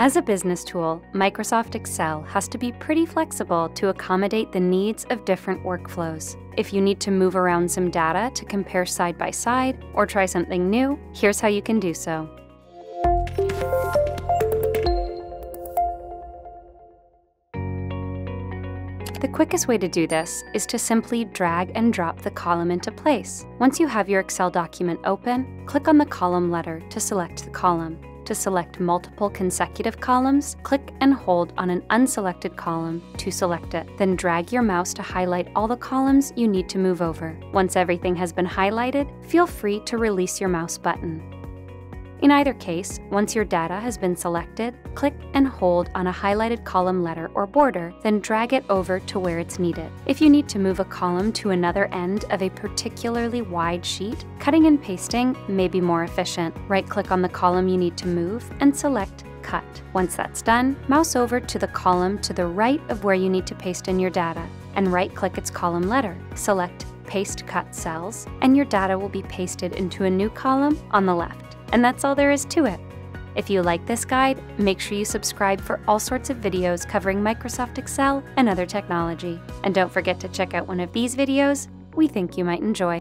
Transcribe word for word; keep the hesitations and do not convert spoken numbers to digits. As a business tool, Microsoft Excel has to be pretty flexible to accommodate the needs of different workflows. If you need to move around some data to compare side by side or try something new, here's how you can do so. The quickest way to do this is to simply drag and drop the column into place. Once you have your Excel document open, click on the column letter to select the column. To select multiple consecutive columns, click and hold on an unselected column to select it. Then drag your mouse to highlight all the columns you need to move over. Once everything has been highlighted, feel free to release your mouse button. In either case, once your data has been selected, click and hold on a highlighted column letter or border, then drag it over to where it's needed. If you need to move a column to another end of a particularly wide sheet, cutting and pasting may be more efficient. Right-click on the column you need to move and select Cut. Once that's done, mouse over to the column to the right of where you need to paste in your data, and right-click its column letter. Select Paste Cut Cells, and your data will be pasted into a new column on the left. And that's all there is to it. If you like this guide, make sure you subscribe for all sorts of videos covering Microsoft Excel and other technology. And don't forget to check out one of these videos we think you might enjoy.